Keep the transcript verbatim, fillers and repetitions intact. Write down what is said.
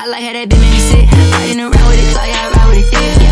I like how that Bentley sit, riding around with it, so yeah, I ride with it, yeah.